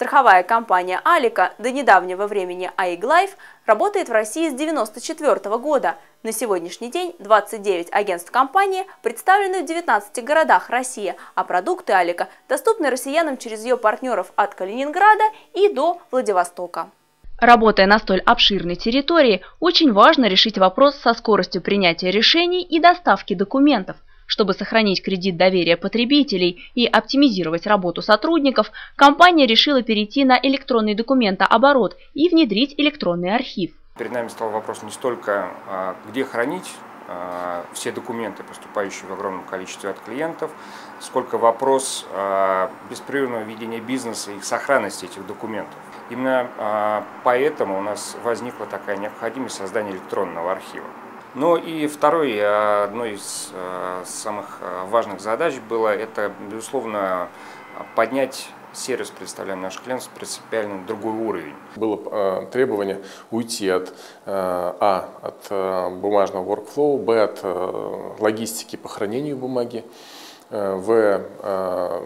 Страховая компания «АЛИКО», до недавнего времени «АИГ Лайф», работает в России с 1994 года. На сегодняшний день 29 агентств компании представлены в 19 городах России, а продукты «АЛИКО» доступны россиянам через ее партнеров от Калининграда и до Владивостока. Работая на столь обширной территории, очень важно решить вопрос со скоростью принятия решений и доставки документов. Чтобы сохранить кредит доверия потребителей и оптимизировать работу сотрудников, компания решила перейти на электронный документооборот и внедрить электронный архив. Перед нами стал вопрос не столько, где хранить все документы, поступающие в огромном количестве от клиентов, сколько вопрос беспрерывного ведения бизнеса и их сохранности этих документов. Именно поэтому у нас возникла такая необходимость создания электронного архива. Ну и одной из самых важных задач было это, безусловно, поднять сервис, представляемый нашим клиентам, принципиально на другой уровень. Было требование уйти от бумажного workflow, б, от логистики по хранению бумаги, в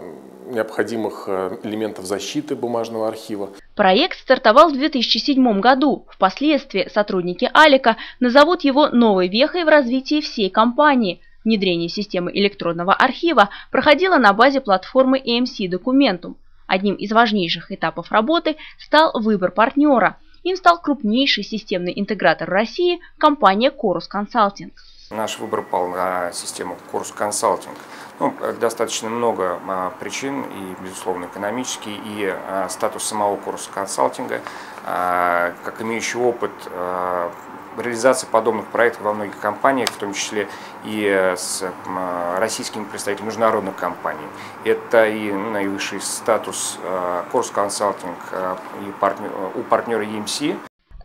необходимых элементов защиты бумажного архива. Проект стартовал в 2007 году. Впоследствии сотрудники «АЛИКО» назовут его новой вехой в развитии всей компании. Внедрение системы электронного архива проходило на базе платформы EMC Documentum. Одним из важнейших этапов работы стал выбор партнера. Им стал крупнейший системный интегратор России – компания «КОРУС Консалтинг». Наш выбор пал на систему «КОРУС Консалтинг». Достаточно много причин, и, безусловно, экономические, и статус самого «КОРУС Консалтинга», как имеющий опыт реализации подобных проектов во многих компаниях, в том числе и с российскими представителями международных компаний. Это и наивысший статус «КОРУС Консалтинг» у партнера EMC.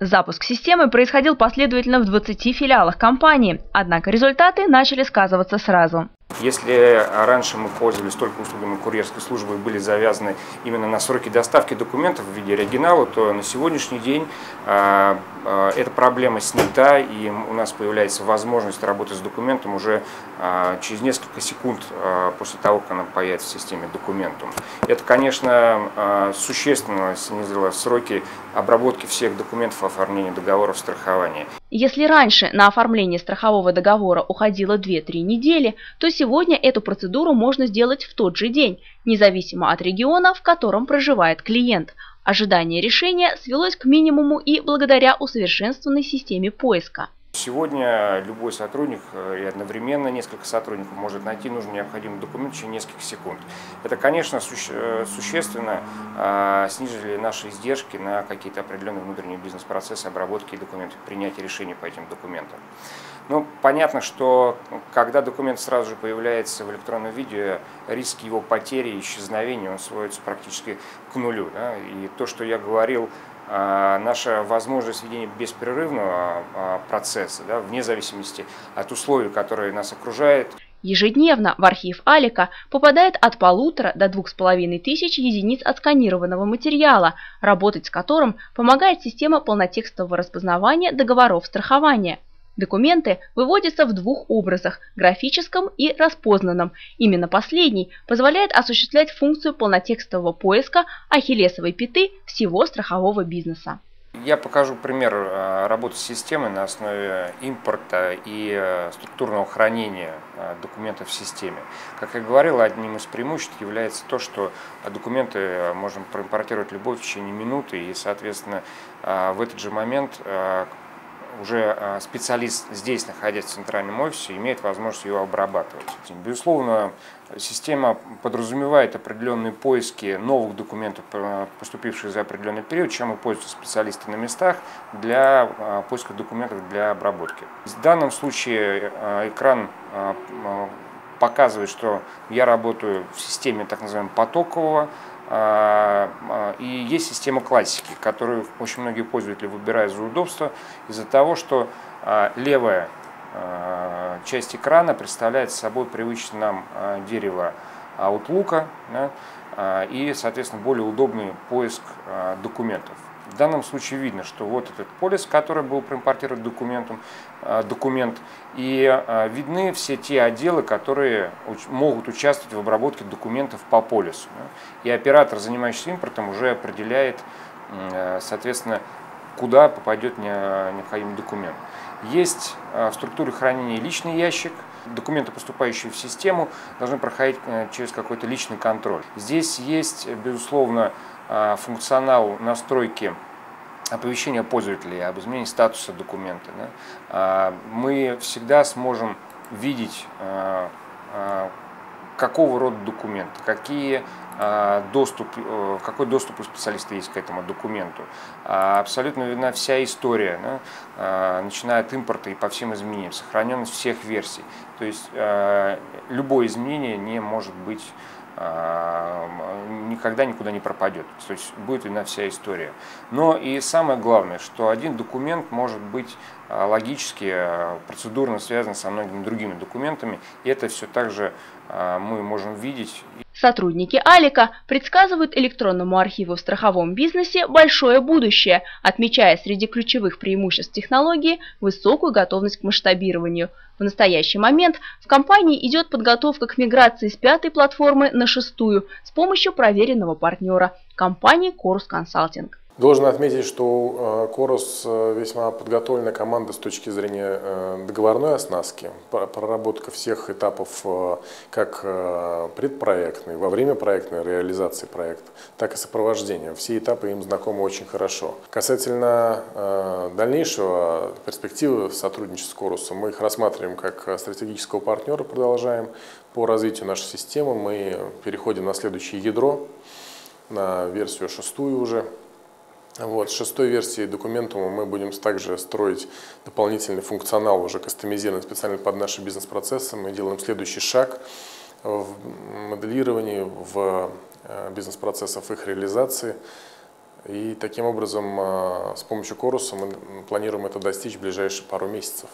Запуск системы происходил последовательно в 20 филиалах компании, однако результаты начали сказываться сразу. Если раньше мы пользовались только услугами курьерской службы и были завязаны именно на сроки доставки документов в виде оригинала, то на сегодняшний день эта проблема снята, и у нас появляется возможность работать с документом уже через несколько секунд после того, как она появится в системе документов. Это, конечно, существенно снизило сроки обработки всех документов оформления договоров страхования. Если раньше на оформление страхового договора уходило 2-3 недели, то сегодня эту процедуру можно сделать в тот же день, независимо от региона, в котором проживает клиент. Ожидание решения свелось к минимуму и благодаря усовершенствованной системе поиска. Сегодня любой сотрудник и одновременно несколько сотрудников может найти нужный необходимый документ в течение нескольких секунд. Это, конечно, существенно снизили наши издержки на какие-то определенные внутренние бизнес-процессы обработки документов, принятия решений по этим документам. Ну, понятно, что когда документ сразу же появляется в электронном виде, риск его потери, исчезновения, он сводится практически к нулю. Да? И то, что я говорил, наша возможность ведения беспрерывного процесса, да, вне зависимости от условий, которые нас окружают. Ежедневно в архив «АЛИКО» попадает от 1,5 до 2,5 тысяч единиц отсканированного материала, работать с которым помогает система полнотекстового распознавания договоров страхования. Документы выводятся в двух образах – графическом и распознанном. Именно последний позволяет осуществлять функцию полнотекстового поиска ахиллесовой пяты всего страхового бизнеса. Я покажу пример работы с системой на основе импорта и структурного хранения документов в системе. Как я говорил, одним из преимуществ является то, что документы можем проимпортировать любой в течение минуты, и, соответственно, в этот же момент уже специалист, здесь находясь в центральном офисе, имеет возможность ее обрабатывать. Безусловно, система подразумевает определенные поиски новых документов, поступивших за определенный период, чем и пользуются специалисты на местах для поиска документов для обработки. В данном случае экран показывает, что я работаю в системе так называемого потокового, и есть система классики, которую очень многие пользователи выбирают за удобство из-за того, что левая часть экрана представляет собой привычное нам дерево Outlook, да, и, соответственно, более удобный поиск документов. В данном случае видно, что вот этот полис, который был проимпортирован документ, и видны все те отделы, которые могут участвовать в обработке документов по полису. И оператор, занимающийся импортом, уже определяет, соответственно, куда попадет необходимый документ. Есть в структуре хранения личный ящик. Документы, поступающие в систему, должны проходить через какой-то личный контроль. Здесь есть, безусловно, функционал настройки оповещения пользователей об изменении статуса документа. Мы всегда сможем видеть, какого рода документ, какой доступ у специалиста есть к этому документу. Абсолютно видна вся история, начиная от импорта и по всем изменениям, сохраненность всех версий. То есть любое изменение не может быть, никогда никуда не пропадет. То есть будет видна вся история. Но и самое главное, что один документ может быть логически, процедурно связан со многими другими документами. И это все также мы можем видеть. Сотрудники АЛИКО предсказывают электронному архиву в страховом бизнесе большое будущее, отмечая среди ключевых преимуществ технологии высокую готовность к масштабированию. В настоящий момент в компании идет подготовка к миграции с 5-й платформы на 6-ю с помощью проверенного партнера – компании «КОРУС Консалтинг». Должен отметить, что КОРУС весьма подготовлена команда с точки зрения договорной оснастки, проработка всех этапов как предпроектной, во время проектной реализации проекта, так и сопровождения. Все этапы им знакомы очень хорошо. Касательно дальнейшего перспективы сотрудничества с КОРУСом, мы их рассматриваем как стратегического партнера, продолжаем по развитию нашей системы. Мы переходим на следующее ядро, на версию 6-ю уже. Вот, с 6-й версии Documentum мы будем также строить дополнительный функционал, уже кастомизированный специально под наши бизнес-процессы. Мы делаем следующий шаг в моделировании, в бизнес-процессах, их реализации. И таким образом с помощью КОРУСа мы планируем это достичь в ближайшие пару месяцев.